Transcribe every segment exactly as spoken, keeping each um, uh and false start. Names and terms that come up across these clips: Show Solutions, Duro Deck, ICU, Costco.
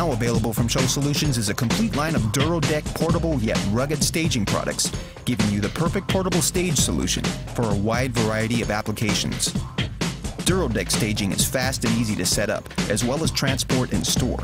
Now available from Show Solutions is a complete line of Duro Deck portable yet rugged staging products, giving you the perfect portable stage solution for a wide variety of applications. Duro Deck staging is fast and easy to set up, as well as transport and store.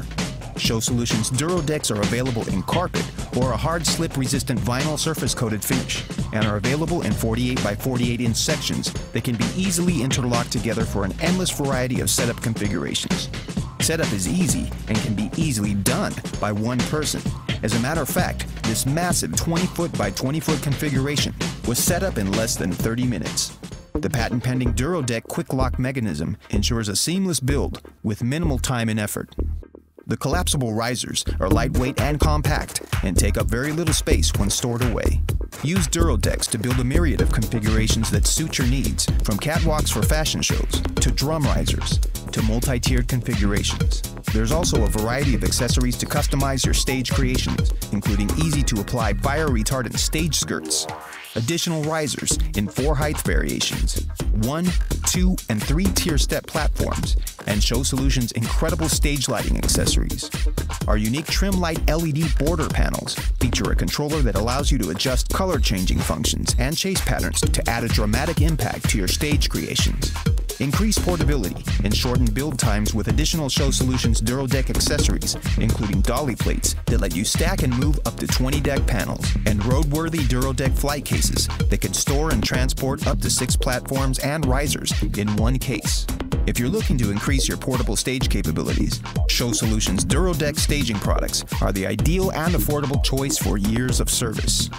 Show Solutions Duro Decks are available in carpet or a hard slip-resistant vinyl surface-coated finish, and are available in forty-eight by forty-eight inch sections that can be easily interlocked together for an endless variety of setup configurations. Setup is easy and can be easily done by one person. As a matter of fact, this massive twenty foot by twenty foot configuration was set up in less than thirty minutes. The patent-pending Duro Deck quick lock mechanism ensures a seamless build with minimal time and effort. The collapsible risers are lightweight and compact and take up very little space when stored away. Use Duro Decks to build a myriad of configurations that suit your needs, from catwalks for fashion shows to drum risers to multi-tiered configurations. There's also a variety of accessories to customize your stage creations, including easy-to-apply fire-retardant stage skirts, additional risers in four height variations, one, two, and three-tier step platforms, and Show Solutions' incredible stage lighting accessories. Our unique trim light L E D border panels feature a controller that allows you to adjust color-changing functions and chase patterns to add a dramatic impact to your stage creations. Increase portability and shorten build times with additional Show Solutions Duro Deck accessories, including dolly plates that let you stack and move up to twenty deck panels, and roadworthy Duro Deck flight cases that can store and transport up to six platforms and risers in one case. If you're looking to increase your portable stage capabilities, Show Solutions Duro Deck staging products are the ideal and affordable choice for years of service.